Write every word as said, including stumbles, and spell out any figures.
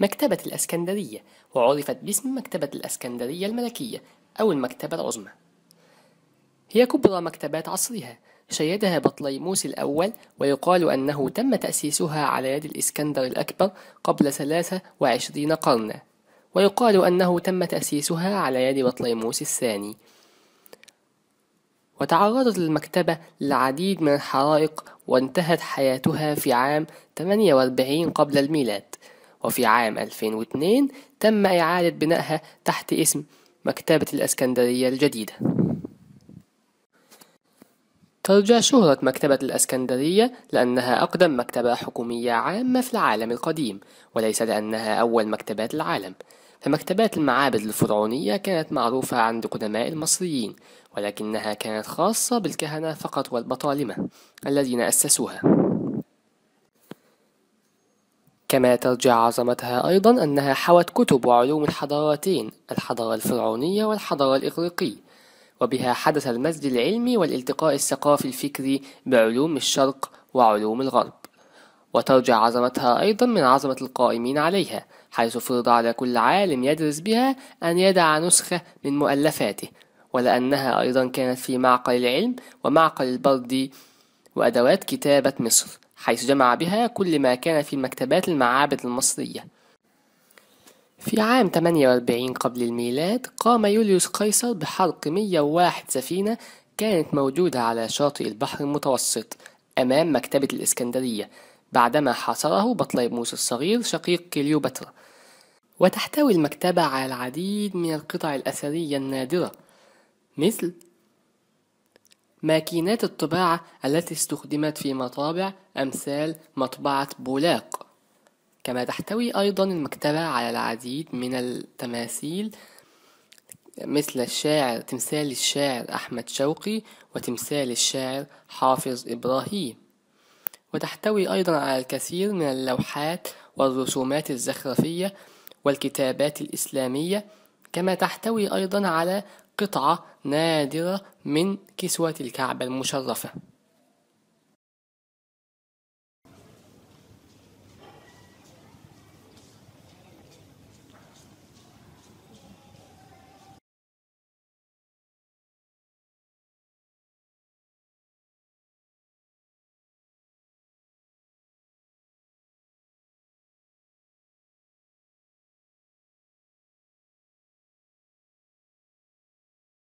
مكتبة الأسكندرية، وعرفت باسم مكتبة الأسكندرية الملكية أو المكتبة العظمى. هي كبرى مكتبات عصرها، شيدها بطليموس الأول، ويقال أنه تم تأسيسها على يد الإسكندر الأكبر قبل ثلاثة وعشرين قرنا، ويقال أنه تم تأسيسها على يد بطليموس الثاني. وتعرضت المكتبة للعديد من الحرائق، وانتهت حياتها في عام ثمانية وأربعين قبل الميلاد، وفي عام ألفين واثنين تم إعادة بنائها تحت اسم مكتبة الأسكندرية الجديدة. ترجع شهرة مكتبة الأسكندرية لأنها أقدم مكتبة حكومية عامة في العالم القديم، وليس لأنها أول مكتبات العالم، فمكتبات المعابد الفرعونية كانت معروفة عند قدماء المصريين، ولكنها كانت خاصة بالكهنة فقط والبطالمة الذين أسسوها. كما ترجع عظمتها أيضا أنها حوت كتب وعلوم الحضارتين، الحضارة الفرعونية والحضارة الإغريقية، وبها حدث المزج العلمي والالتقاء الثقافي الفكري بعلوم الشرق وعلوم الغرب. وترجع عظمتها أيضا من عظمة القائمين عليها، حيث فرض على كل عالم يدرس بها أن يدع نسخة من مؤلفاته، ولأنها أيضا كانت في معقل العلم ومعقل البردي وأدوات كتابة مصر، حيث جمع بها كل ما كان في مكتبات المعابد المصرية. في عام ثمانية وأربعين قبل الميلاد قام يوليوس قيصر بحرق مئة وواحد سفينة كانت موجودة على شاطئ البحر المتوسط أمام مكتبة الإسكندرية، بعدما حاصره بطليموس الصغير شقيق كليوباترا. وتحتوي المكتبة على العديد من القطع الأثرية النادرة، مثل ماكينات الطباعة التي استخدمت في مطابع أمثال مطبعة بولاق. كما تحتوي أيضا المكتبة على العديد من التماثيل، مثل الشاعر تمثال الشاعر أحمد شوقي وتمثال الشاعر حافظ إبراهيم. وتحتوي أيضا على الكثير من اللوحات والرسومات الزخرفية والكتابات الإسلامية، كما تحتوي أيضا على قطعة نادرة من كسوة الكعبة المشرفة.